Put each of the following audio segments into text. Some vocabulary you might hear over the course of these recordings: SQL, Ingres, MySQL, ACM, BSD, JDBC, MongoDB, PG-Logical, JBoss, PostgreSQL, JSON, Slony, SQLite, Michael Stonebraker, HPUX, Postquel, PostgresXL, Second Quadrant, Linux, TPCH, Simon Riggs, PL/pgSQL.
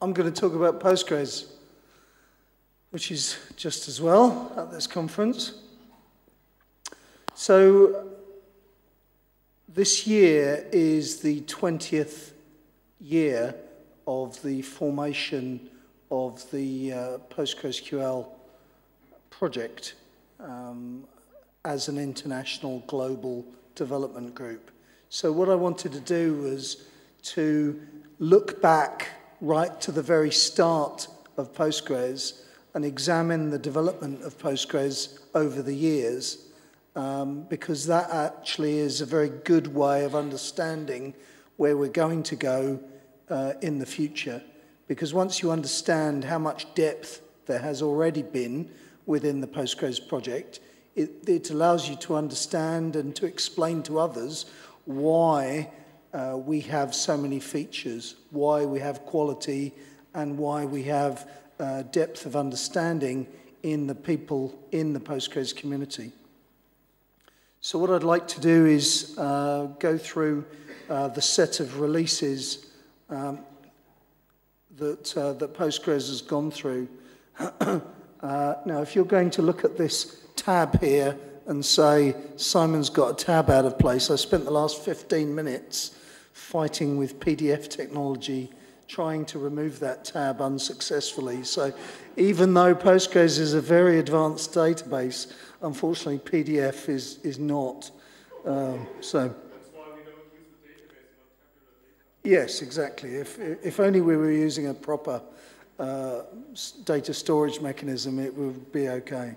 I'm going to talk about Postgres, which is just as well at this conference. So this year is the 20th year of the formation of the PostgresQL project as an international global development group. So what I wanted to do was to look back right to the very start of Postgres and examine the development of Postgres over the years, because that actually is a very good way of understanding where we're going to go in the future. Because once you understand how much depth there has already been within the Postgres project, it allows you to understand and to explain to others why we have so many features, why we have quality, and why we have depth of understanding in the people in the Postgres community. So what I'd like to do is go through the set of releases that Postgres has gone through. Now, if you're going to look at this tab here and say, Simon's got a tab out of place, I spent the last 15 minutes fighting with PDF technology trying to remove that tab unsuccessfully. So even though Postgres is a very advanced database, unfortunately PDF is not. So. Yes, exactly. If only we were using a proper data storage mechanism, it would be okay.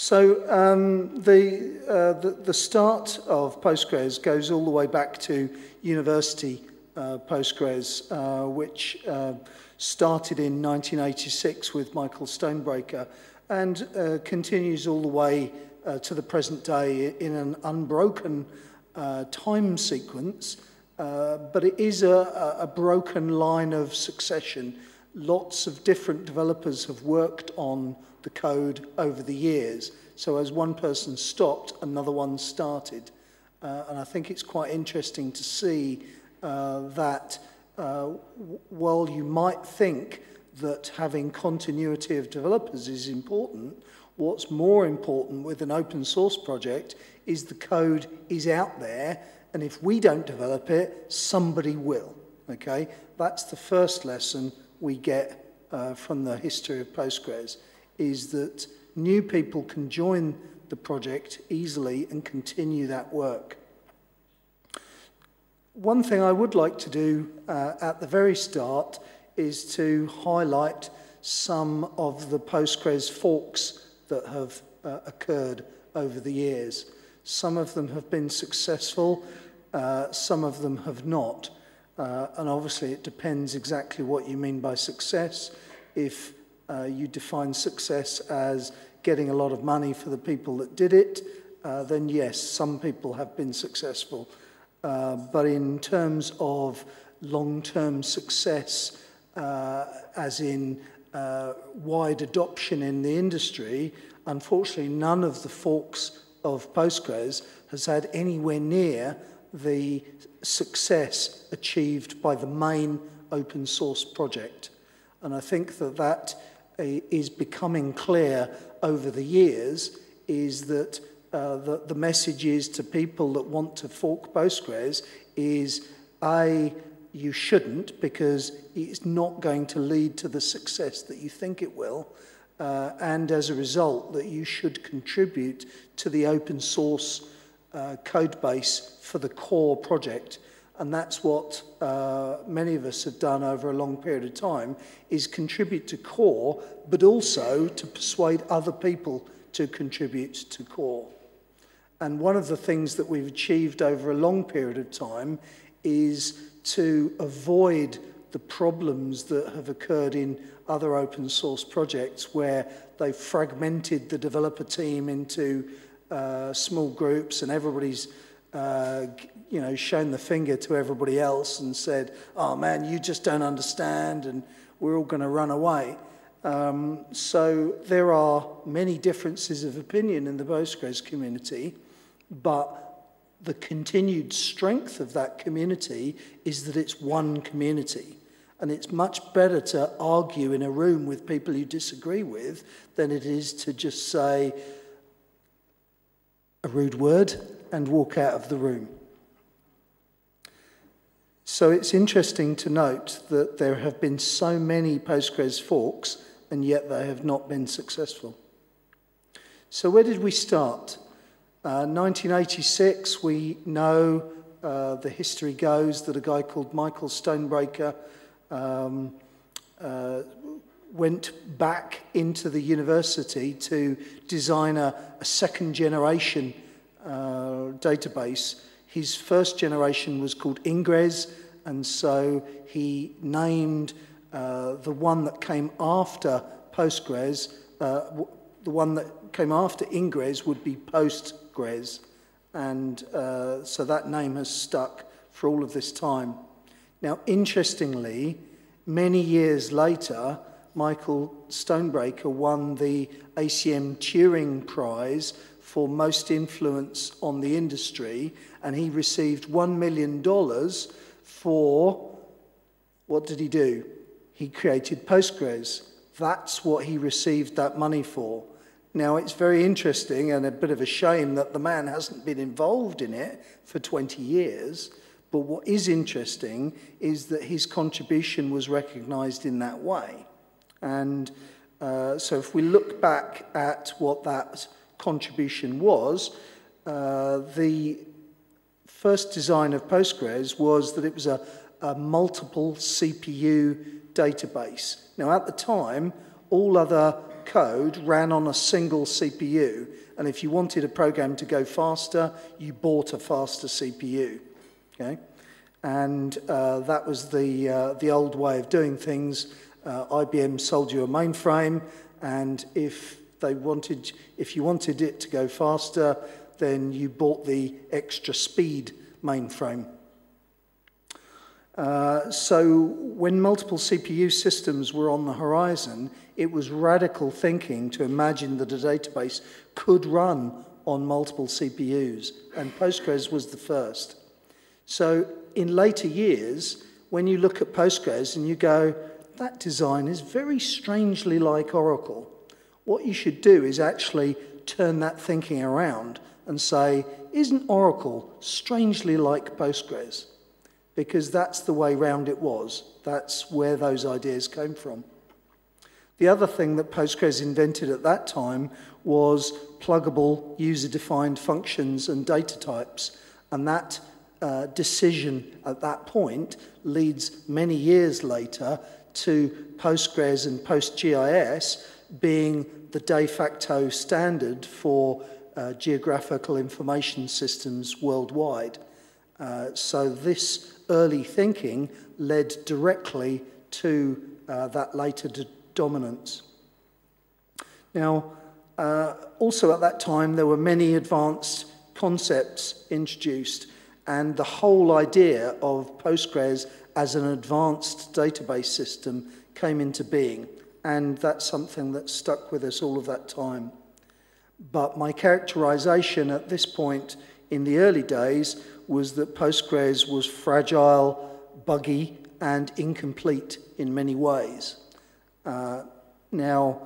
So the start of Postgres goes all the way back to university Postgres, which started in 1986 with Michael Stonebraker and continues all the way to the present day in an unbroken time sequence. But it is a broken line of succession. Lots of different developers have worked on the code over the years. So as one person stopped, another one started. And I think it's quite interesting to see that while you might think that having continuity of developers is important, what's more important with an open source project is the code is out there, and if we don't develop it, somebody will, okay? That's the first lesson we get from the history of Postgres, is that new people can join the project easily and continue that work. One thing I would like to do at the very start is to highlight some of the Postgres forks that have occurred over the years. Some of them have been successful, some of them have not. And obviously it depends exactly what you mean by success. If you define success as getting a lot of money for the people that did it, then yes, some people have been successful. But in terms of long-term success, as in wide adoption in the industry, unfortunately none of the forks of Postgres has had anywhere near the success achieved by the main open source project. And I think that is becoming clear over the years, is that the message is to people that want to fork Postgres is, A, you shouldn't, because it's not going to lead to the success that you think it will. And as a result, that you should contribute to the open source code base for the core project. And that's what many of us have done over a long period of time, is contribute to core, but also to persuade other people to contribute to core. And one of the things that we've achieved over a long period of time is to avoid the problems that have occurred in other open source projects where they've fragmented the developer team into small groups and everybody's shown the finger to everybody else and said, oh man, you just don't understand and we're all going to run away. So there are many differences of opinion in the Postgres community, but the continued strength of that community is that it's one community. And it's much better to argue in a room with people you disagree with than it is to just say a rude word and walk out of the room. So it's interesting to note that there have been so many Postgres forks, and yet they have not been successful. So where did we start? 1986, we know, the history goes, that a guy called Michael Stonebraker went back into the university to design a second generation database. His first generation was called Ingres, and so he named the one that came after Postgres, the one that came after Ingres would be Postgres, and so that name has stuck for all of this time. Now, interestingly, many years later, Michael Stonebraker won the ACM Turing Prize for most influence on the industry, and he received $1 million for, what did he do? He created Postgres. That's what he received that money for. Now, it's very interesting and a bit of a shame that the man hasn't been involved in it for 20 years, but what is interesting is that his contribution was recognized in that way. And so if we look back at what that contribution was, the first design of Postgres was that it was a multiple CPU database. Now, at the time, all other code ran on a single CPU, and if you wanted a program to go faster, you bought a faster CPU. Okay? And that was the old way of doing things. IBM sold you a mainframe, and if you wanted it to go faster, then you bought the extra speed mainframe. So when multiple CPU systems were on the horizon, it was radical thinking to imagine that a database could run on multiple CPUs, and Postgres was the first. So in later years, when you look at Postgres and you go, that design is very strangely like Oracle, what you should do is actually turn that thinking around and say, isn't Oracle strangely like Postgres? Because that's the way round it was. That's where those ideas came from. The other thing that Postgres invented at that time was pluggable, user-defined functions and data types. And that decision at that point leads many years later to Postgres and PostGIS being the de facto standard for geographical information systems worldwide. So this early thinking led directly to that later dominance. Now, also at that time, there were many advanced concepts introduced, and the whole idea of Postgres as an advanced database system came into being, and that's something that stuck with us all of that time. But my characterization at this point in the early days was that Postgres was fragile, buggy, and incomplete in many ways. Now,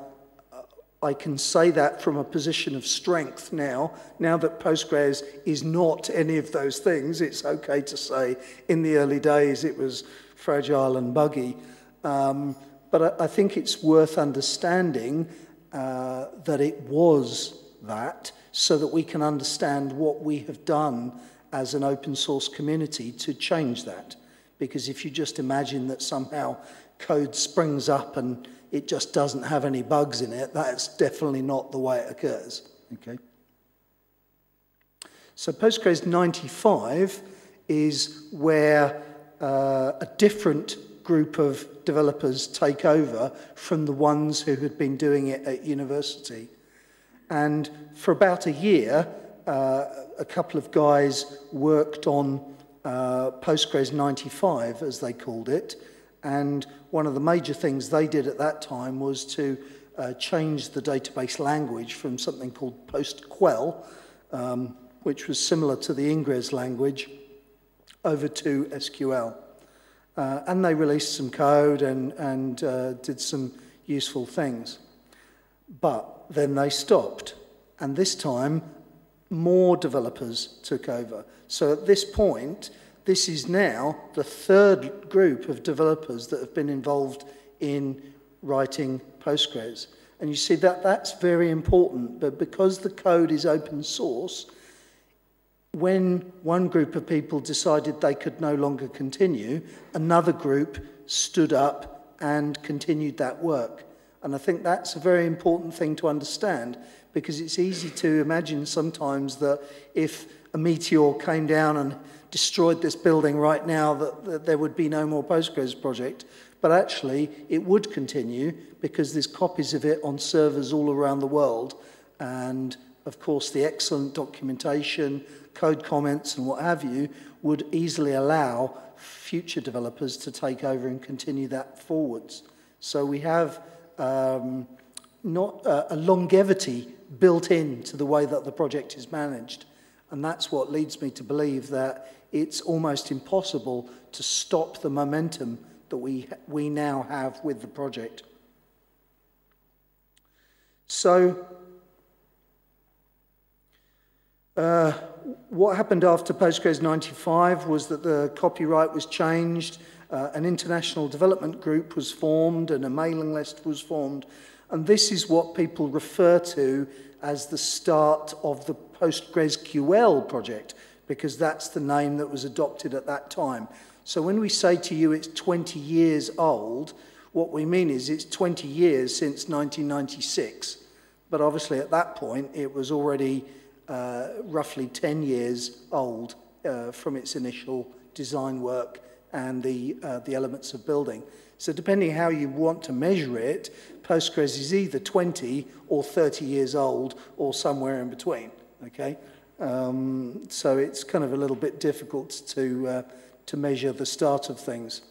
I can say that from a position of strength now. Now that Postgres is not any of those things, it's okay to say in the early days it was fragile and buggy. But I think it's worth understanding that it was that, so that we can understand what we have done as an open source community to change that. Because if you just imagine that somehow code springs up and it just doesn't have any bugs in it, that's definitely not the way it occurs. Okay. So Postgres 95 is where a different group of developers take over from the ones who had been doing it at university. And for about a year, a couple of guys worked on Postgres 95, as they called it, and one of the major things they did at that time was to change the database language from something called Postquel, which was similar to the Ingres language, over to SQL. And they released some code and did some useful things. But then they stopped. And this time, more developers took over. So at this point, this is now the third group of developers that have been involved in writing Postgres. And you see that that's very important. But because the code is open source, when one group of people decided they could no longer continue, another group stood up and continued that work. And I think that's a very important thing to understand, because it's easy to imagine sometimes that if a meteor came down and destroyed this building right now, that there would be no more Postgres project. But actually, it would continue, because there's copies of it on servers all around the world. And, of course, the excellent documentation, code comments, and what have you would easily allow future developers to take over and continue that forwards. So we have a longevity built into the way that the project is managed. And that's what leads me to believe that it's almost impossible to stop the momentum that we now have with the project. So what happened after Postgres 95 was that the copyright was changed, an international development group was formed, and a mailing list was formed. And this is what people refer to as the start of the PostgresQL project, because that's the name that was adopted at that time. So when we say to you it's 20 years old, what we mean is it's 20 years since 1996. But obviously at that point, it was already roughly 10 years old from its initial design work and the elements of building. So depending how you want to measure it, Postgres is either 20 or 30 years old or somewhere in between, okay? So it's kind of a little bit difficult to measure the start of things.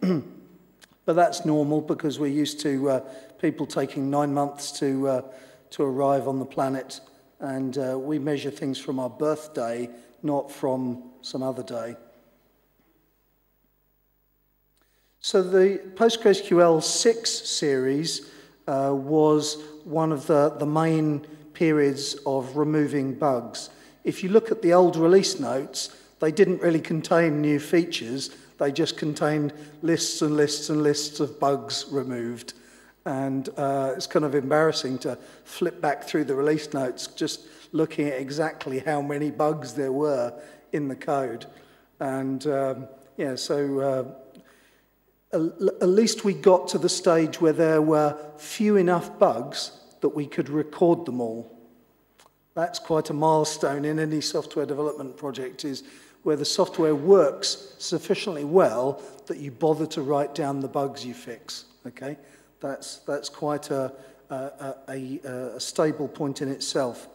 But that's normal, because we're used to people taking 9 months to arrive on the planet, and we measure things from our birthday, not from some other day. So the PostgresQL 6 series was one of the main periods of removing bugs. If you look at the old release notes, they didn't really contain new features. They just contained lists and lists and lists of bugs removed. And it's kind of embarrassing to flip back through the release notes just looking at exactly how many bugs there were in the code. And yeah, so at least we got to the stage where there were few enough bugs that we could record them all. That's quite a milestone in any software development project, is where the software works sufficiently well that you bother to write down the bugs you fix, okay? That's quite a stable point in itself.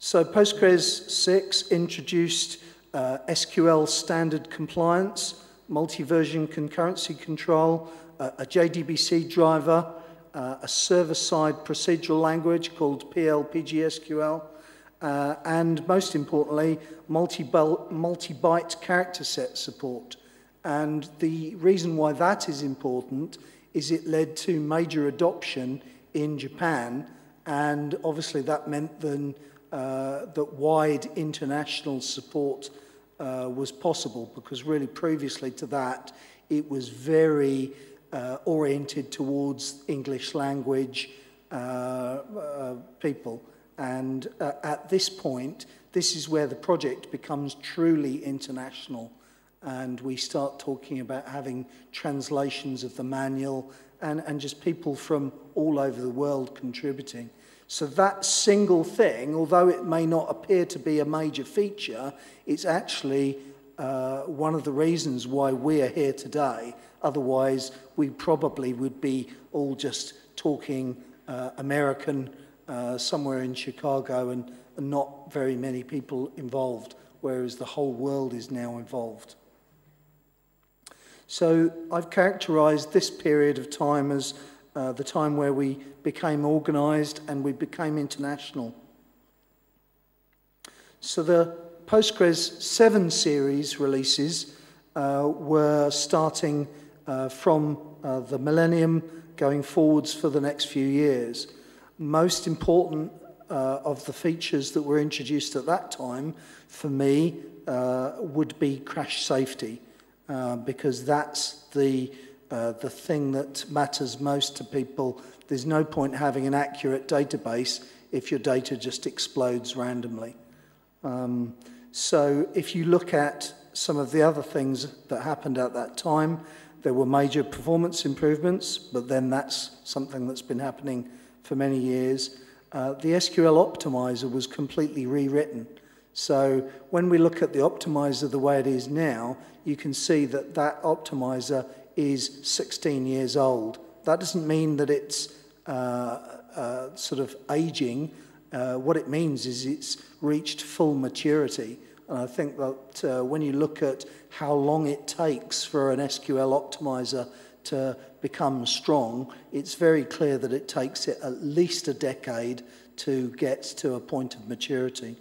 So Postgres 6 introduced SQL standard compliance, multi-version concurrency control, a JDBC driver, a server-side procedural language called PL/pgSQL, and most importantly, multi-byte character set support. And the reason why that is important is it led to major adoption in Japan, and obviously that meant then that wide international support was possible, because really previously to that, it was very oriented towards English language people. And at this point, this is where the project becomes truly international, and we start talking about having translations of the manual and just people from all over the world contributing. So that single thing, although it may not appear to be a major feature, it's actually one of the reasons why we are here today. Otherwise, we probably would be all just talking American somewhere in Chicago, and not very many people involved, whereas the whole world is now involved. So I've characterized this period of time as the time where we became organized and we became international. So the Postgres 7 series releases were starting from the millennium going forwards for the next few years. Most important of the features that were introduced at that time, for me, would be crash safety, because that's the thing that matters most to people. There's no point having an accurate database if your data just explodes randomly. So if you look at some of the other things that happened at that time, there were major performance improvements, but then that's something that's been happening for many years. The SQL optimizer was completely rewritten. So when we look at the optimizer the way it is now, you can see that that optimizer is 16 years old. That doesn't mean that it's sort of aging. What it means is it's reached full maturity. And I think that when you look at how long it takes for an SQL optimizer to become strong, it's very clear that it takes it at least a decade to get to a point of maturity.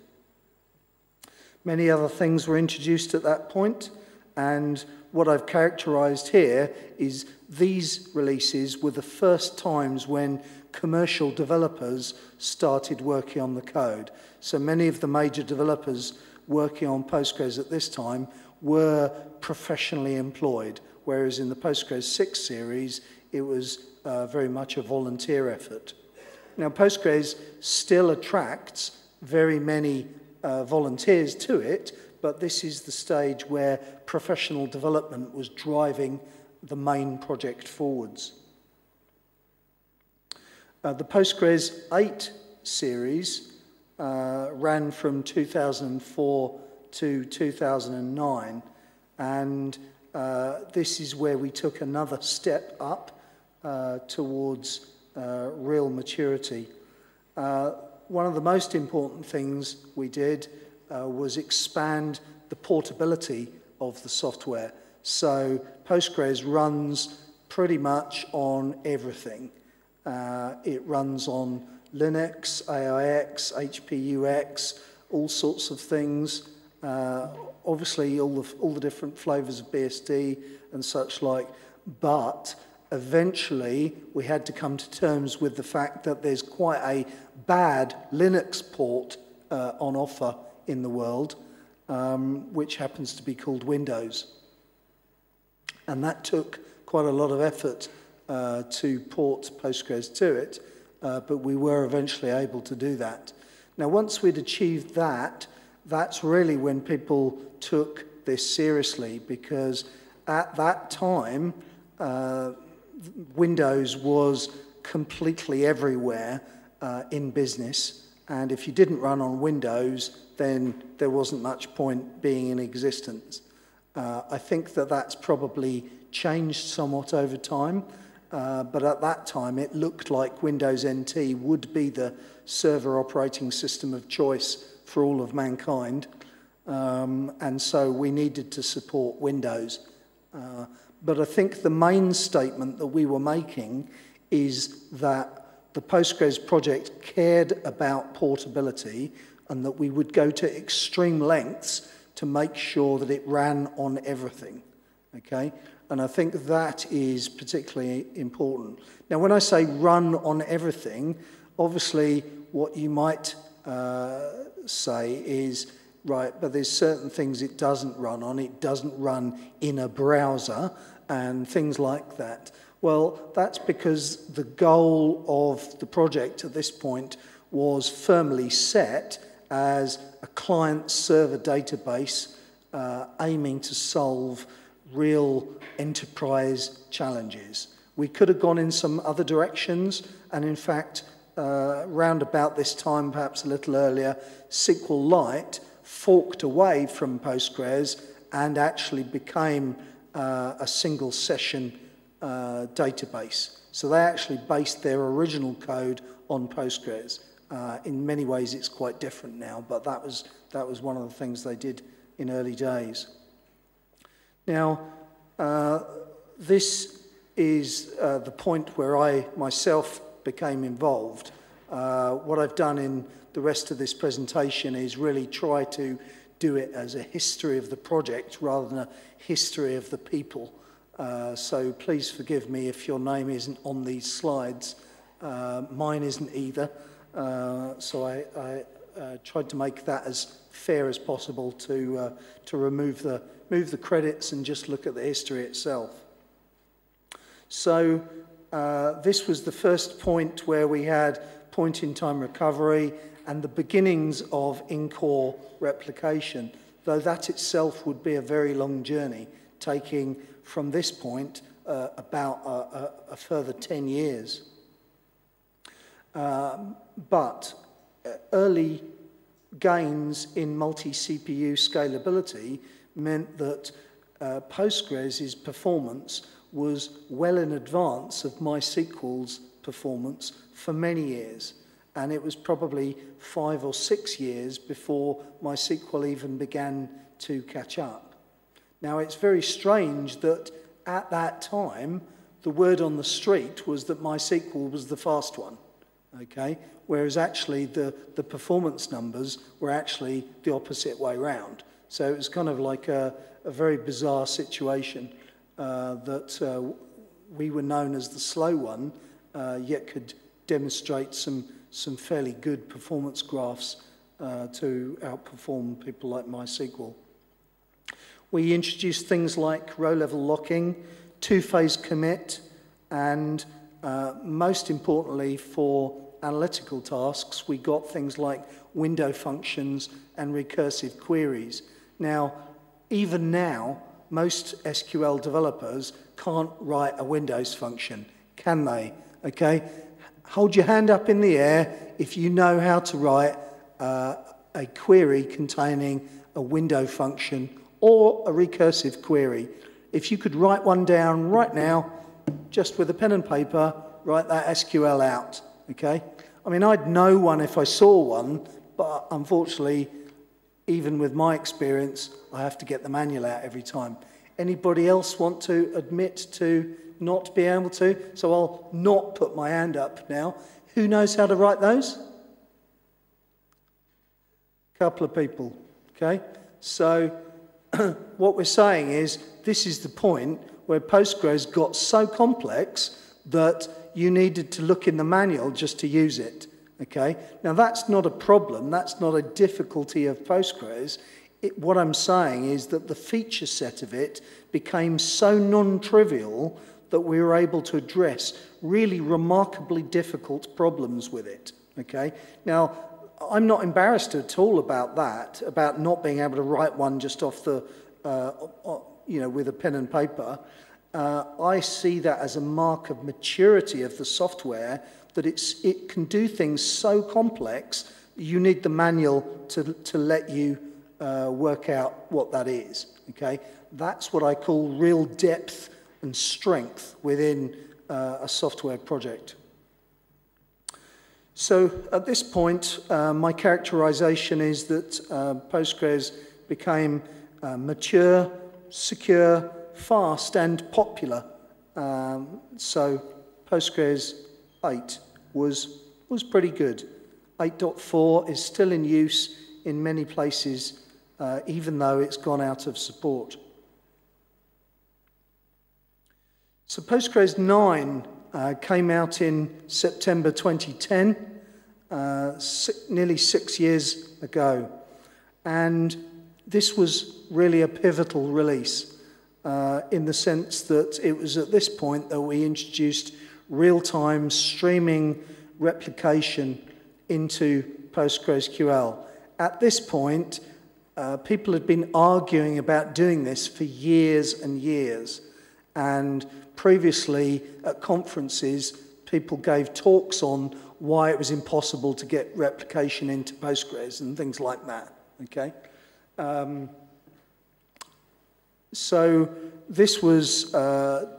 Many other things were introduced at that point, and what I've characterized here is these releases were the first times when commercial developers started working on the code. So many of the major developers working on Postgres at this time were professionally employed, whereas in the Postgres 6 series, it was very much a volunteer effort. Now, Postgres still attracts very many volunteers to it, but this is the stage where professional development was driving the main project forwards. The Postgres 8 series ran from 2004 to 2009, and this is where we took another step up towards real maturity. One of the most important things we did was expand the portability of the software. So Postgres runs pretty much on everything. It runs on Linux, AIX, HPUX, all sorts of things. Obviously, all the different flavors of BSD and such like, but eventually we had to come to terms with the fact that there's quite a bad Linux port on offer in the world, which happens to be called Windows. And that took quite a lot of effort to port Postgres to it, but we were eventually able to do that. Now, once we'd achieved that, that's really when people took this seriously, because at that time, Windows was completely everywhere in business, and if you didn't run on Windows, then there wasn't much point being in existence. I think that that's probably changed somewhat over time, but at that time it looked like Windows NT would be the server operating system of choice for all of mankind, and so we needed to support Windows. But I think the main statement that we were making is that the Postgres project cared about portability and that we would go to extreme lengths to make sure that it ran on everything, okay? And I think that is particularly important. Now, when I say run on everything, obviously what you might say is, right, but there's certain things it doesn't run on. It doesn't run in a browser and things like that. Well, that's because the goal of the project at this point was firmly set as a client-server database aiming to solve real enterprise challenges. We could have gone in some other directions, and in fact, round about this time, perhaps a little earlier, SQLite forked away from Postgres and actually became a single session database. So they actually based their original code on Postgres. In many ways, it's quite different now, but that was one of the things they did in early days. Now, this is the point where I myself became involved. What I've done in the rest of this presentation is really try to do it as a history of the project rather than a history of the people. So please forgive me if your name isn't on these slides. Mine isn't either. So I tried to make that as fair as possible to remove the credits and just look at the history itself. So this was the first point where we had point-in-time recovery and the beginnings of in-core replication, though that itself would be a very long journey, taking from this point about a further 10 years. But early gains in multi-CPU scalability meant that Postgres's performance was well in advance of MySQL's performance for many years. And it was probably 5 or 6 years before MySQL even began to catch up. Now, it's very strange that at that time, the word on the street was that MySQL was the fast one, okay? Whereas actually the performance numbers were actually the opposite way round. So it was kind of like a very bizarre situation that we were known as the slow one, yet could demonstrate some fairly good performance graphs to outperform people like MySQL. We introduced things like row-level locking, two-phase commit, and most importantly for analytical tasks, we got things like window functions and recursive queries. Now, even now, most SQL developers can't write a Windows function, can they? Okay? Hold your hand up in the air if you know how to write a query containing a window function or a recursive query. If you could write one down right now, just with a pen and paper, write that SQL out, okay? I mean, I'd know one if I saw one, but unfortunately, even with my experience, I have to get the manual out every time. Anybody else want to admit to not be able to? So I'll not put my hand up now. Who knows how to write those? A couple of people, okay? So what we're saying is this is the point where Postgres got so complex that you needed to look in the manual just to use it, okay? Now that's not a problem, that's not a difficulty of Postgres. What I'm saying is that the feature set of it became so non-trivial that we were able to address really remarkably difficult problems with it, okay? Now, I'm not embarrassed at all about that, about not being able to write one just off the, you know, with a pen and paper. I see that as a mark of maturity of the software, that it can do things so complex, you need the manual to let you work out what that is, okay? That's what I call real depth and strength within a software project. So at this point, my characterization is that Postgres became mature, secure, fast, and popular. So Postgres 8 was pretty good. 8.4 is still in use in many places, even though it's gone out of support. So Postgres 9 came out in September 2010, nearly 6 years ago. And this was really a pivotal release in the sense that it was at this point that we introduced real-time streaming replication into PostgreSQL. At this point, people had been arguing about doing this for years and years. And previously, at conferences, people gave talks on why it was impossible to get replication into Postgres and things like that, okay? So this was a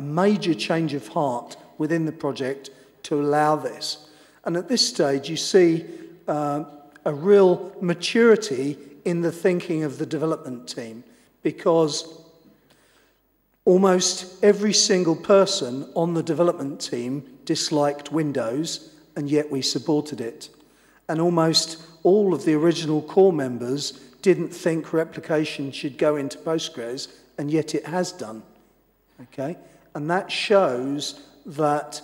major change of heart within the project to allow this. And at this stage, you see a real maturity in the thinking of the development team, because almost every single person on the development team disliked Windows, and yet we supported it. And almost all of the original core members didn't think replication should go into Postgres, and yet it has done. Okay? And that shows that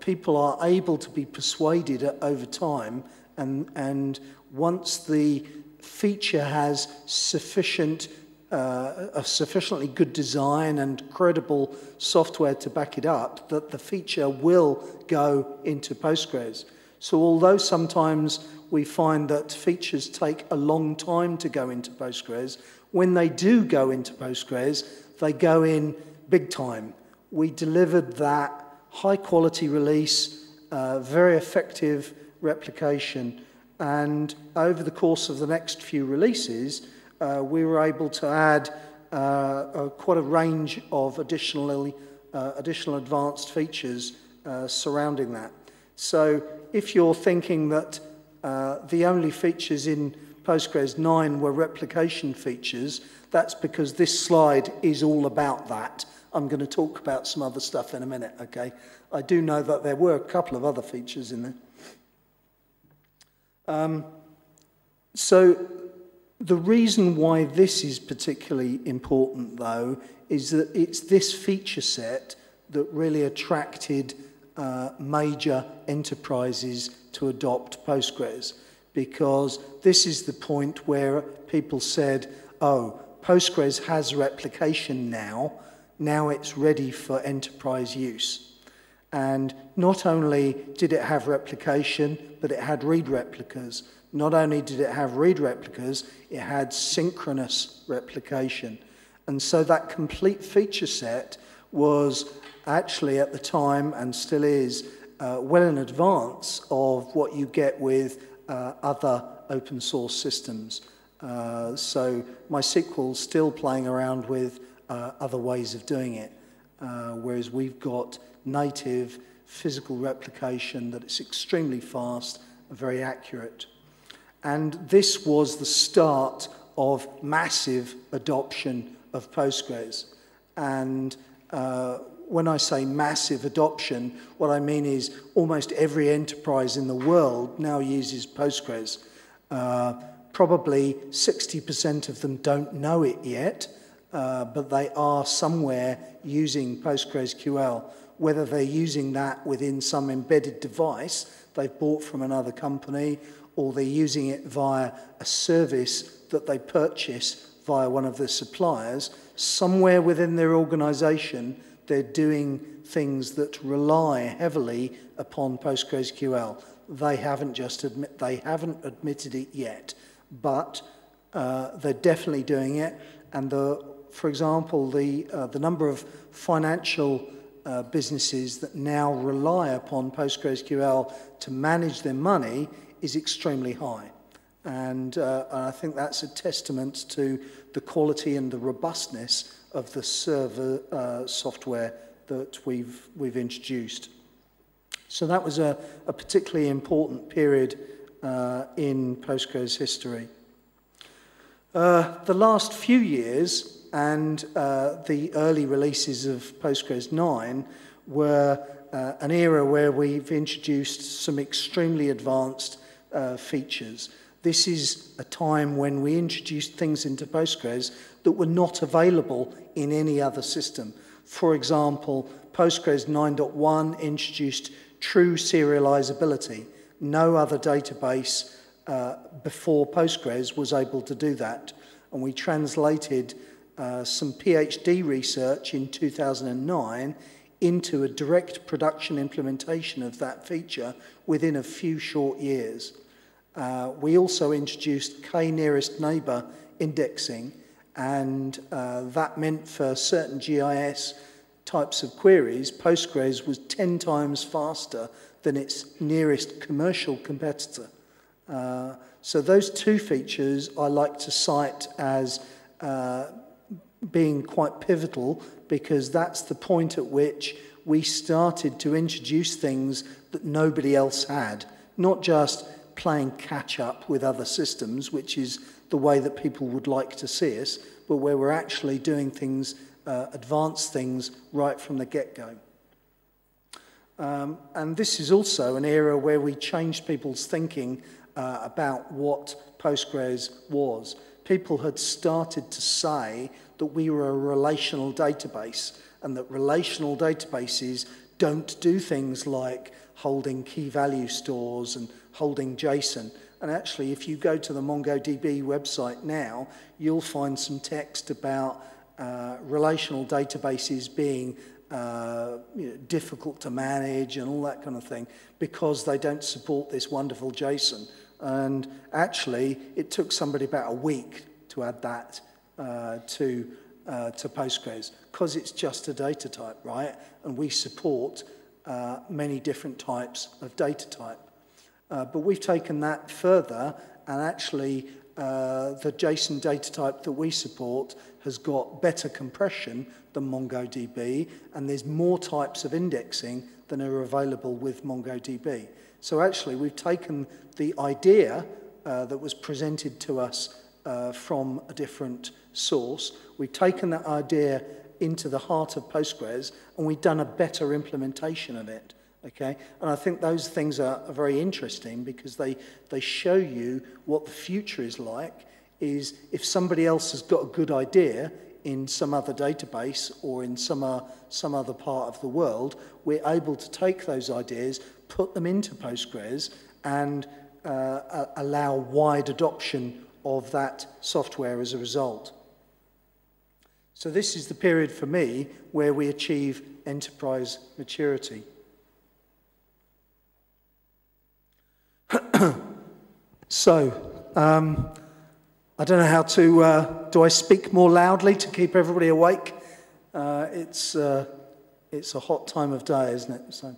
people are able to be persuaded over time, and once the feature has sufficient, a sufficiently good design and credible software to back it up, that the feature will go into Postgres. So although sometimes we find that features take a long time to go into Postgres, when they do go into Postgres, they go in big time. We delivered that high-quality release, very effective replication, and over the course of the next few releases, we were able to add quite a range of additional advanced features surrounding that. So if you're thinking that the only features in Postgres 9 were replication features, that's because this slide is all about that. I'm going to talk about some other stuff in a minute, okay? I do know that there were a couple of other features in there. So the reason why this is particularly important, though, is that it's this feature set that really attracted major enterprises to adopt Postgres, because this is the point where people said, oh, Postgres has replication now. Now it's ready for enterprise use. And not only did it have replication, but it had read replicas. Not only did it have read replicas, it had synchronous replication. And so that complete feature set was actually at the time, and still is, well in advance of what you get with other open source systems. So MySQL's still playing around with other ways of doing it, whereas we've got native physical replication that is extremely fast and very accurate. And this was the start of massive adoption of Postgres. And when I say massive adoption, what I mean is almost every enterprise in the world now uses Postgres. Probably 60% of them don't know it yet, but they are somewhere using PostgreSQL. Whether they're using that within some embedded device they've bought from another company, or they're using it via a service that they purchase via one of the suppliers, somewhere within their organization, they're doing things that rely heavily upon PostgreSQL. They haven't admitted it yet, but they're definitely doing it. And for example, the number of financial businesses that now rely upon PostgreSQL to manage their money is extremely high. And I think that's a testament to the quality and the robustness of the server software that we've introduced. So that was a particularly important period in Postgres history. The last few years and the early releases of Postgres 9 were an era where we've introduced some extremely advanced features. This is a time when we introduced things into Postgres that were not available in any other system. For example, Postgres 9.1 introduced true serializability. No other database before Postgres was able to do that. And we translated some PhD research in 2009 into a direct production implementation of that feature within a few short years. We also introduced k-nearest neighbor indexing, and that meant for certain GIS types of queries, Postgres was 10 times faster than its nearest commercial competitor. So those two features I like to cite as being quite pivotal, because that's the point at which we started to introduce things that nobody else had, not just playing catch-up with other systems, which is the way that people would like to see us, but where we're actually doing things, advanced things, right from the get-go. And this is also an era where we changed people's thinking about what Postgres was. people had started to say that we were a relational database and that relational databases don't do things like holding key value stores and holding JSON. And actually, if you go to the MongoDB website now, you'll find some text about relational databases being difficult to manage and all that kind of thing because they don't support this wonderful JSON. And actually, it took somebody about a week to add that to Postgres because it's just a data type, right? And we support many different types of data type. But we've taken that further, and actually the JSON data type that we support has got better compression than MongoDB, and there's more types of indexing than are available with MongoDB. So actually, we've taken the idea that was presented to us from a different source, we've taken that idea into the heart of Postgres, and we've done a better implementation of it. Okay? And I think those things are very interesting because they show you what the future is like, is if somebody else has got a good idea in some other database or in some other part of the world, we're able to take those ideas, put them into Postgres, and allow wide adoption of that software as a result. So this is the period for me where we achieve enterprise maturity. So, I don't know how to, do I speak more loudly to keep everybody awake? It's a hot time of day, isn't it? So,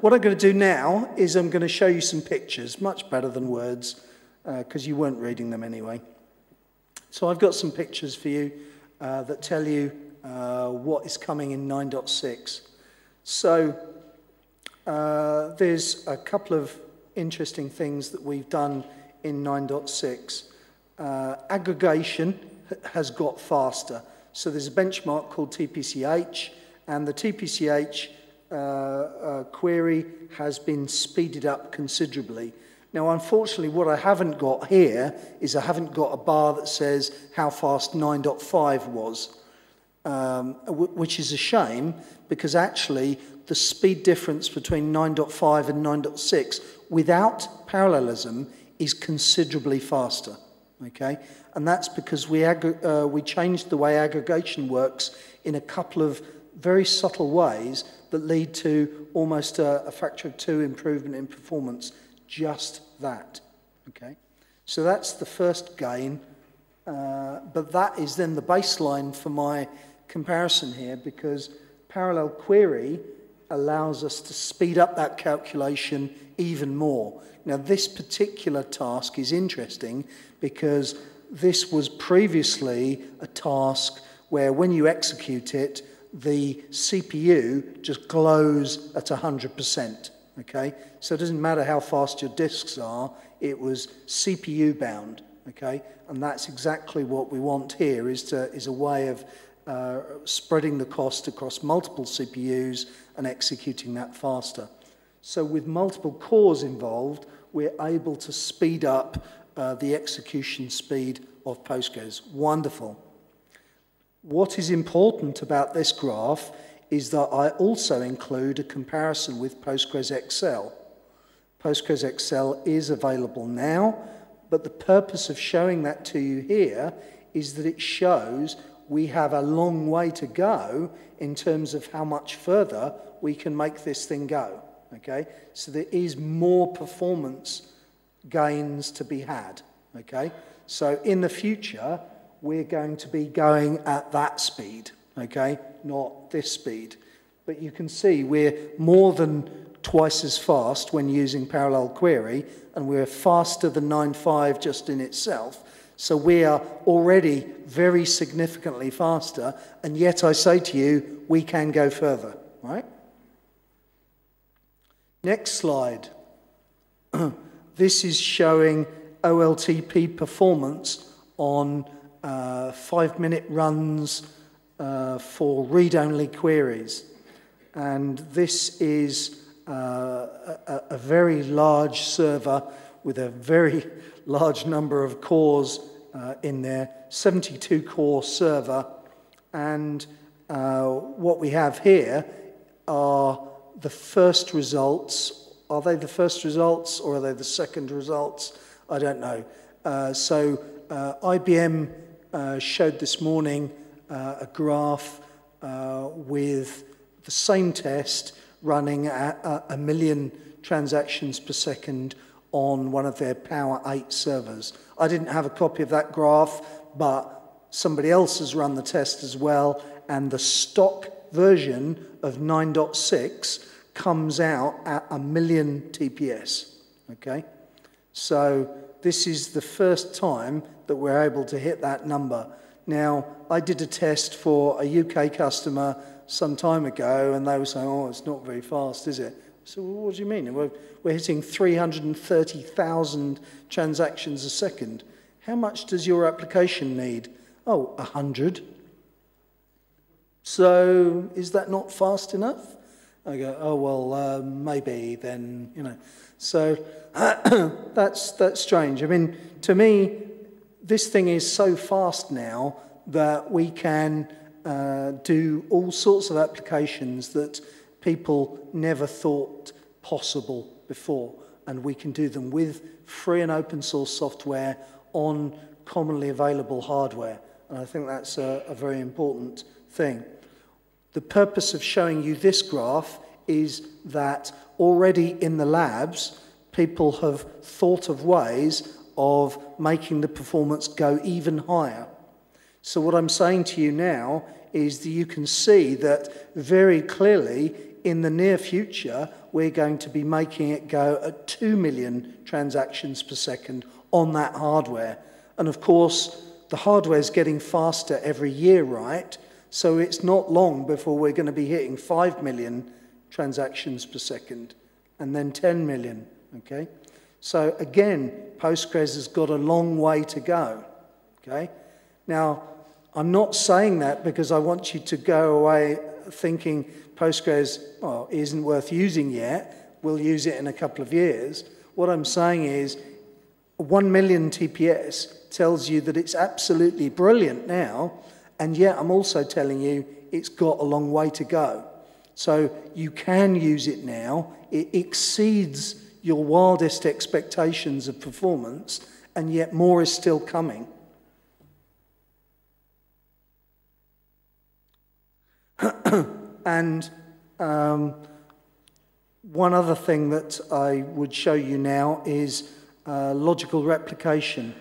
what I'm going to do now is I'm going to show you some pictures, much better than words, because you weren't reading them anyway. So I've got some pictures for you that tell you what is coming in 9.6. So there's a couple of interesting things that we've done in 9.6. Aggregation has got faster. So there's a benchmark called TPCH, and the TPCH query has been speeded up considerably. Now, unfortunately, what I haven't got here is I haven't got a bar that says how fast 9.5 was, which is a shame because actually the speed difference between 9.5 and 9.6 without parallelism is considerably faster. Okay? And that's because we changed the way aggregation works in a couple of very subtle ways that lead to almost a factor of 2 improvement in performance. Just that, okay? So that's the first gain, but that is then the baseline for my comparison here because parallel query allows us to speed up that calculation even more. Now, this particular task is interesting because this was previously a task where when you execute it, the CPU just glows at 100%. Okay, so it doesn't matter how fast your disks are, it was CPU bound, okay, and that's exactly what we want here is a way of spreading the cost across multiple CPUs and executing that faster. So with multiple cores involved, we're able to speed up the execution speed of Postgres. Wonderful. What is important about this graph is that I also include a comparison with PostgresXL. PostgresXL is available now, but the purpose of showing that to you here is that it shows we have a long way to go in terms of how much further we can make this thing go. Okay? So there is more performance gains to be had. Okay? So in the future, we're going to be going at that speed. Okay, not this speed. But you can see we're more than twice as fast when using parallel query, and we're faster than 9.5 just in itself. So we are already very significantly faster, and yet I say to you, we can go further, right? Next slide. This is showing OLTP performance on 5-minute runs for read-only queries. And this is a very large server with a very large number of cores in there, 72-core server, and what we have here are the first results. Are they the first results or are they the second results? I don't know. IBM showed this morning a graph with the same test running at 1 million transactions per second on one of their Power 8 servers. I didn't have a copy of that graph, but somebody else has run the test as well, and the stock version of 9.6 comes out at 1 million TPS, okay? So this is the first time that we're able to hit that number. Now, I did a test for a UK customer some time ago, and they were saying, oh, it's not very fast, is it? So what do you mean? We're hitting 330,000 transactions a second. How much does your application need? Oh, 100. So is that not fast enough? I go, oh, well, maybe then, you know. So that's strange. I mean, to me, this thing is so fast now that we can do all sorts of applications that people never thought possible before, and we can do them with free and open source software on commonly available hardware. And I think that's a very important thing. The purpose of showing you this graph is that already in the labs, people have thought of ways of making the performance go even higher. So what I'm saying to you now is that you can see that very clearly in the near future, we're going to be making it go at 2 million transactions per second on that hardware. And of course, the hardware is getting faster every year, right? So it's not long before we're going to be hitting 5 million transactions per second, and then 10 million, okay? So again, Postgres has got a long way to go, okay? Now, I'm not saying that because I want you to go away thinking Postgres, well, isn't worth using yet, we'll use it in a couple of years. What I'm saying is 1 million TPS tells you that it's absolutely brilliant now, and yet I'm also telling you it's got a long way to go. So you can use it now. It exceeds your wildest expectations of performance, and yet more is still coming. And one other thing that I would show you now is logical replication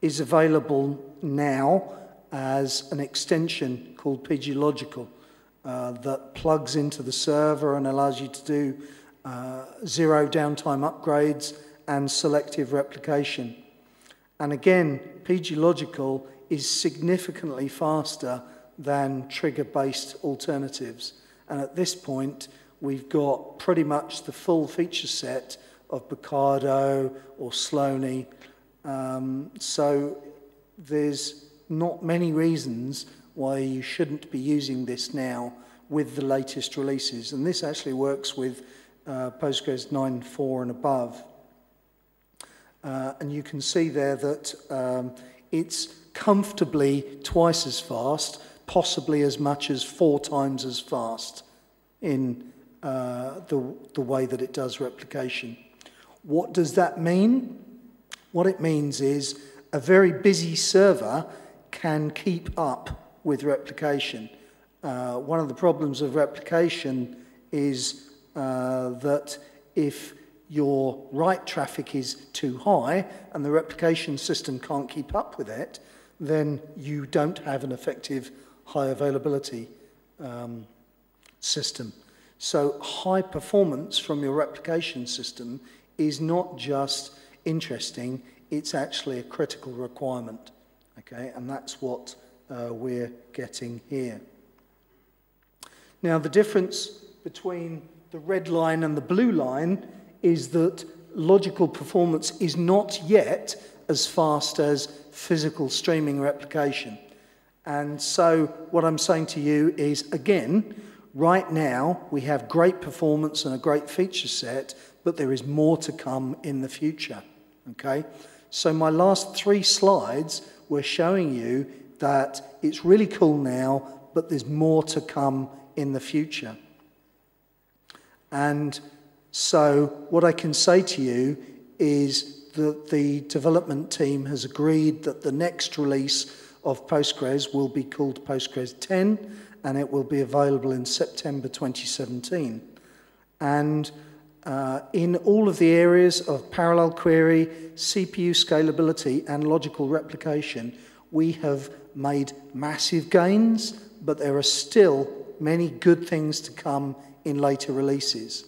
is available now as an extension called PG-Logical. That plugs into the server and allows you to do zero downtime upgrades and selective replication. And again, PG-Logical is significantly faster than trigger-based alternatives. And at this point, we've got pretty much the full feature set of Picardo or Slony. So there's not many reasons why you shouldn't be using this now with the latest releases. And this actually works with Postgres 9.4 and above. And you can see there that it's comfortably twice as fast, possibly as much as 4 times as fast in the way that it does replication. What does that mean? What it means is a very busy server can keep up with replication. One of the problems of replication is that if your write traffic is too high and the replication system can't keep up with it, then you don't have an effective high availability system. So high performance from your replication system is not just interesting, it's actually a critical requirement, okay? And that's what we're getting here. Now, the difference between the red line and the blue line is that logical performance is not yet as fast as physical streaming replication. And so what I'm saying to you is, again, right now we have great performance and a great feature set, but there is more to come in the future, Okay, so my last three slides were showing you that it's really cool now, but there's more to come in the future. And so what I can say to you is that the development team has agreed that the next release of Postgres will be called Postgres 10, and it will be available in September 2017. And in all of the areas of parallel query, CPU scalability, and logical replication, we have made massive gains, but there are still many good things to come in later releases.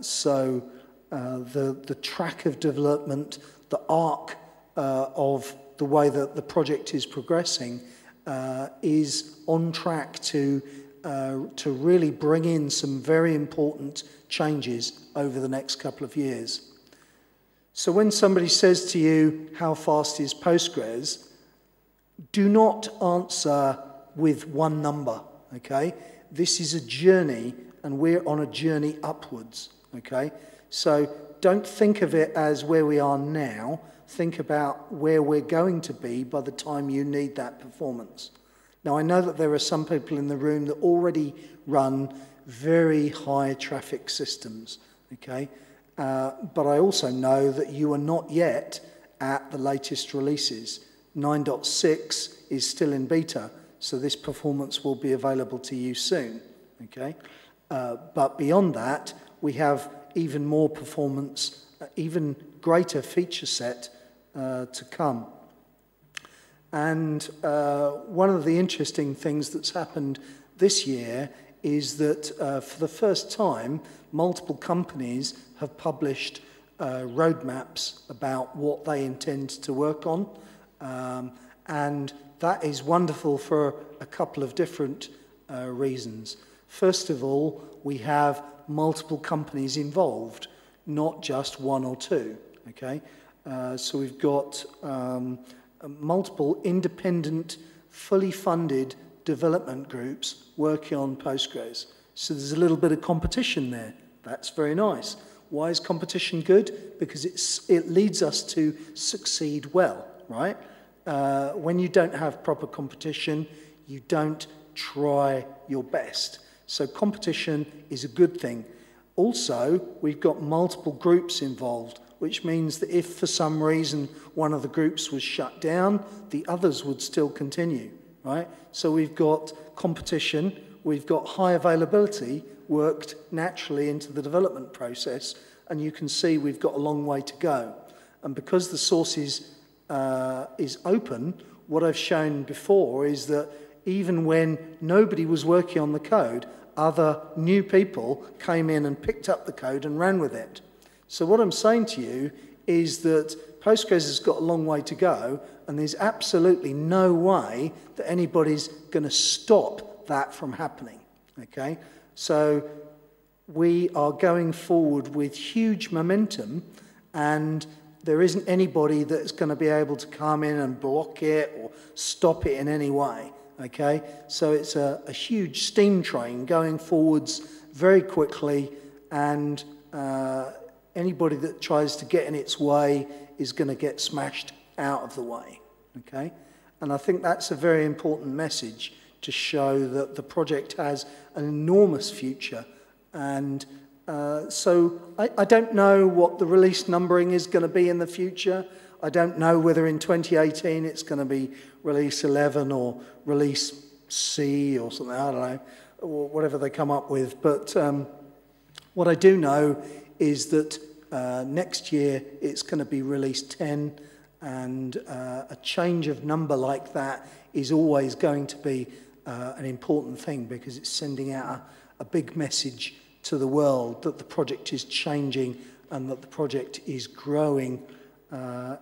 So the track of development, the arc of the way that the project is progressing is on track to really bring in some very important changes over the next couple of years. So when somebody says to you, how fast is Postgres? Do not answer with one number, okay? This is a journey, and we're on a journey upwards, okay? So don't think of it as where we are now. Think about where we're going to be by the time you need that performance. Now, I know that there are some people in the room that already run very high traffic systems, okay? But I also know that you are not yet at the latest releases. 9.6 is still in beta, so this performance will be available to you soon, okay? But beyond that, we have even more performance, even greater feature set to come. And one of the interesting things that's happened this year is that for the first time, multiple companies have published roadmaps about what they intend to work on. And that is wonderful for a couple of different reasons. First of all, we have multiple companies involved, not just one or two, okay? So we've got multiple independent, fully funded development groups working on Postgres. So there's a little bit of competition there. That's very nice. Why is competition good? Because it leads us to succeed well, right? When you don't have proper competition, you don't try your best. So competition is a good thing. Also, we've got multiple groups involved, which means that if for some reason one of the groups was shut down, the others would still continue, right? So we've got competition, we've got high availability worked naturally into the development process, and you can see we've got a long way to go. And because the source is open, what I've shown before is that even when nobody was working on the code, other new people came in and picked up the code and ran with it. So what I'm saying to you is that Postgres has got a long way to go, and there's absolutely no way that anybody's going to stop that from happening, okay? So we are going forward with huge momentum, and there isn't anybody that's going to be able to come in and block it or stop it in any way, okay? So it's a huge steam train going forwards very quickly, and anybody that tries to get in its way is going to get smashed out of the way, okay? And I think that's a very important message to show that the project has an enormous future. And so I don't know what the release numbering is going to be in the future. I don't know whether in 2018 it's going to be release 11 or release C or something, I don't know, or whatever they come up with. But what I do know is that next year it's going to be release 10, and a change of number like that is always going to be an important thing, because it's sending out a big message to the world that the project is changing and that the project is growing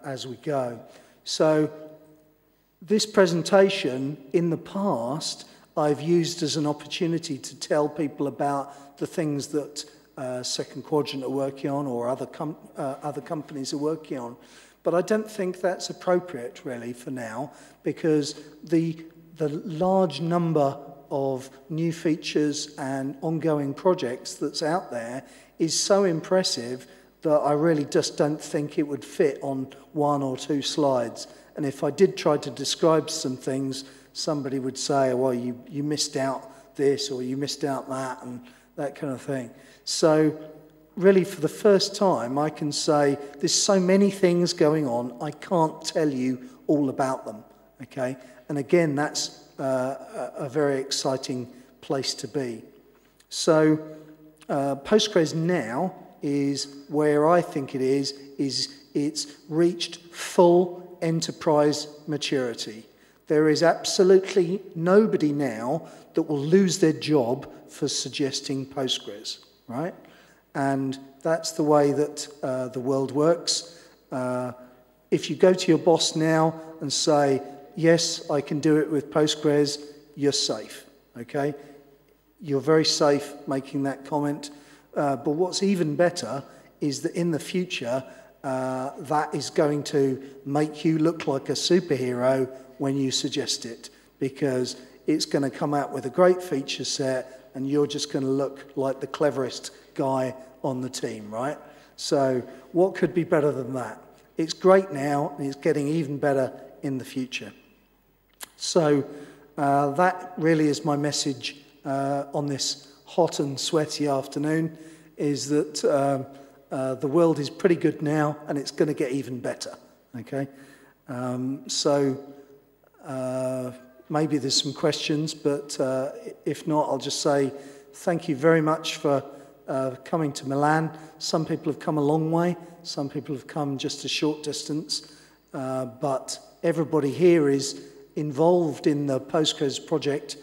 as we go. So this presentation in the past I've used as an opportunity to tell people about the things that Second Quadrant are working on, or other companies are working on. But I don't think that's appropriate really for now, because the large number of new features and ongoing projects that's out there is so impressive but I really just don't think it would fit on one or two slides. And if I did try to describe some things, somebody would say, well, you missed out this or you missed out that and that kind of thing. So really, for the first time, I can say there's so many things going on, I can't tell you all about them. Okay? And again, that's a very exciting place to be. So Postgres now is where I think it is it's reached full enterprise maturity. There is absolutely nobody now that will lose their job for suggesting Postgres, right? And that's the way that the world works. If you go to your boss now and say, yes, I can do it with Postgres, you're safe, okay? You're very safe making that comment. But what's even better is that in the future, that is going to make you look like a superhero when you suggest it, because it's going to come out with a great feature set and you're just going to look like the cleverest guy on the team, right? So what could be better than that? It's great now and it's getting even better in the future. So that really is my message on this hot and sweaty afternoon, is that the world is pretty good now and it's going to get even better, okay? So maybe there's some questions, but if not, I'll just say thank you very much for coming to Milan. Some people have come a long way, some people have come just a short distance, but everybody here is involved in the Postgres project.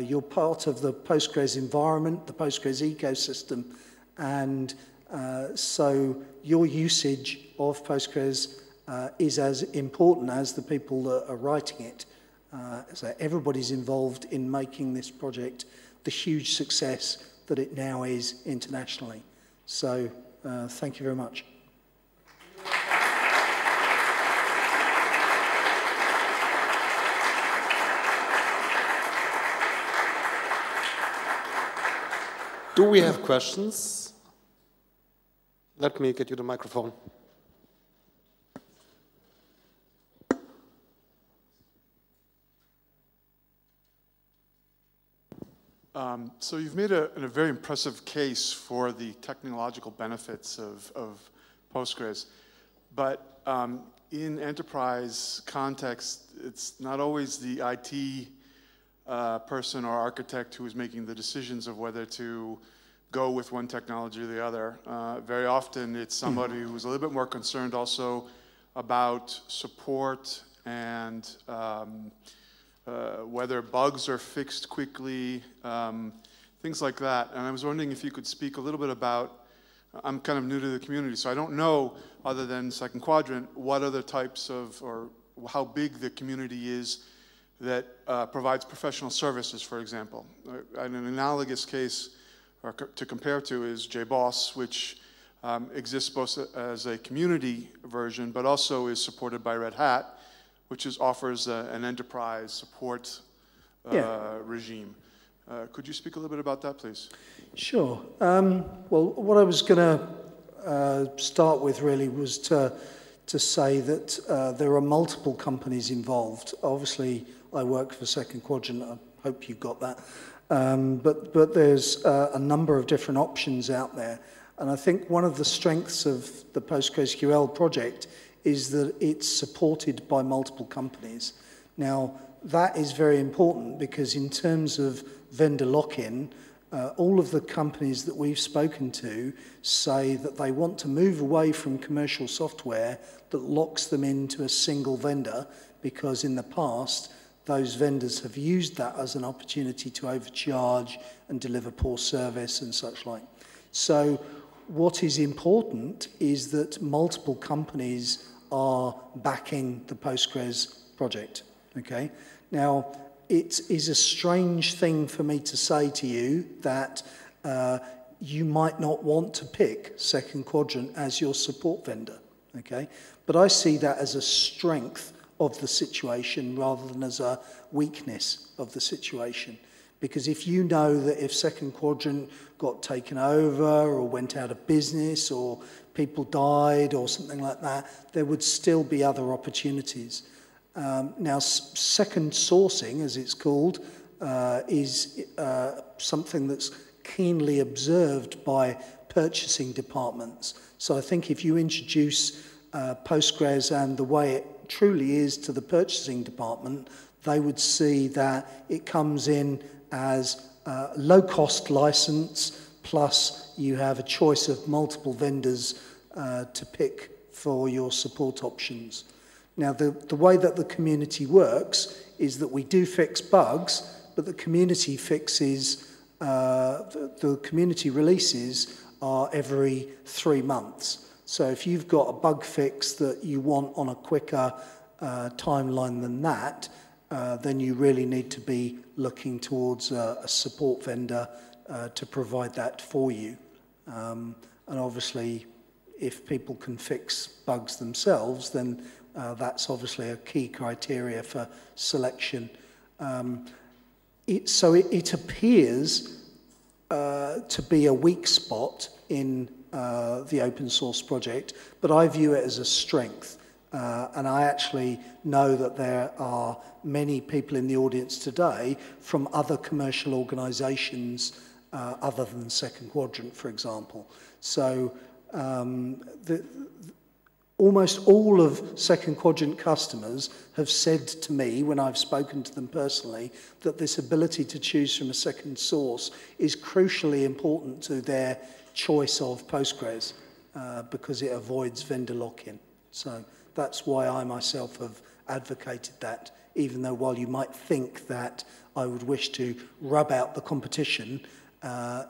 You're part of the Postgres environment, the Postgres ecosystem, and so your usage of Postgres is as important as the people that are writing it. So everybody's involved in making this project the huge success that it now is internationally. So thank you very much. Do we have questions? Let me get you the microphone. So you've made a very impressive case for the technological benefits of Postgres, but in enterprise context, it's not always the IT person or architect who is making the decisions of whether to go with one technology or the other. Very often it's somebody who's a little bit more concerned also about support and whether bugs are fixed quickly, things like that. And I was wondering if you could speak a little bit about, I'm kind of new to the community, so I don't know, other than Second Quadrant, what other types of, or how big the community is that provides professional services, for example. An analogous case or to compare to is JBoss, which exists both as a community version, but also is supported by Red Hat, which is offers an enterprise support regime. Could you speak a little bit about that, please? Sure. Well, what I was going to start with really was to say that there are multiple companies involved. Obviously, I work for Second Quadrant. I hope you got that. But there's a number of different options out there. And I think one of the strengths of the PostgreSQL project is that it's supported by multiple companies. Now, that is very important because in terms of vendor lock-in, all of the companies that we've spoken to say that they want to move away from commercial software that locks them into a single vendor, because in the past, those vendors have used that as an opportunity to overcharge and deliver poor service and such like. So what is important is that multiple companies are backing the Postgres project, okay? Now, it is a strange thing for me to say to you that you might not want to pick Second Quadrant as your support vendor, okay? But I see that as a strength of the situation rather than as a weakness of the situation, Because if you know that if Second Quadrant got taken over or went out of business or people died or something like that, there would still be other opportunities. Now, second sourcing, as it's called, is something that's keenly observed by purchasing departments. So I think if you introduce Postgres and the way it truly is to the purchasing department, they would see that it comes in as a low-cost license, plus you have a choice of multiple vendors to pick for your support options. Now, the way that the community works is that we do fix bugs, but the community fixes, the community releases are every 3 months. So if you've got a bug fix that you want on a quicker timeline than that, then you really need to be looking towards a support vendor to provide that for you. And obviously, if people can fix bugs themselves, then that's obviously a key criteria for selection. So it appears to be a weak spot in the open source project, but I view it as a strength. And I actually know that there are many people in the audience today from other commercial organisations other than Second Quadrant, for example. So almost all of Second Quadrant customers have said to me, when I've spoken to them personally, that this ability to choose from a second source is crucially important to their choice of Postgres because it avoids vendor lock-in. So that's why I myself have advocated that, even though while you might think that I would wish to rub out the competition,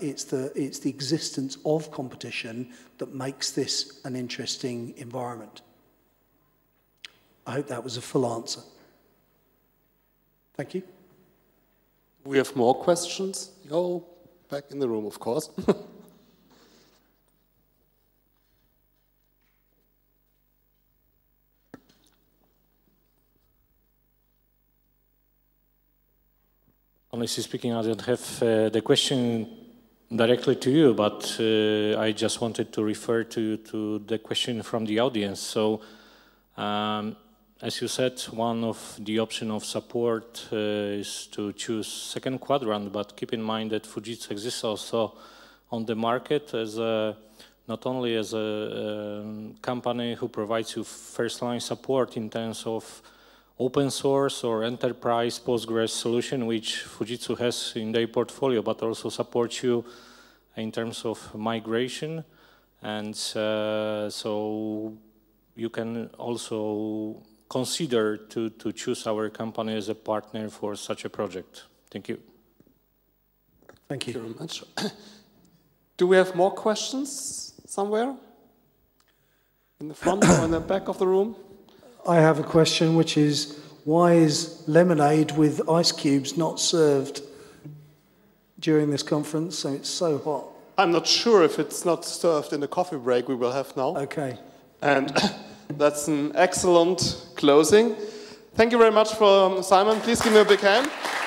it's the existence of competition that makes this an interesting environment. I hope that was a full answer. Thank you. We have more questions. Oh, back in the room, of course. Honestly speaking, I don't have the question directly to you, but I just wanted to refer to the question from the audience. So, as you said, one of the options of support is to choose Second Quadrant, but keep in mind that Fujitsu exists also on the market as a, not only as a company who provides you first-line support in terms of open source or enterprise Postgres solution, which Fujitsu has in their portfolio, but also supports you in terms of migration. And so you can also consider to choose our company as a partner for such a project. Thank you. Thank you. Thank you very much. Do we have more questions somewhere? In the front or in the back of the room? I have a question, which is, why is lemonade with ice cubes not served during this conference? So it's so hot. I'm not sure if it's not served in the coffee break we will have now. Okay. And that's an excellent closing. Thank you very much, Simon. Please give me a big hand.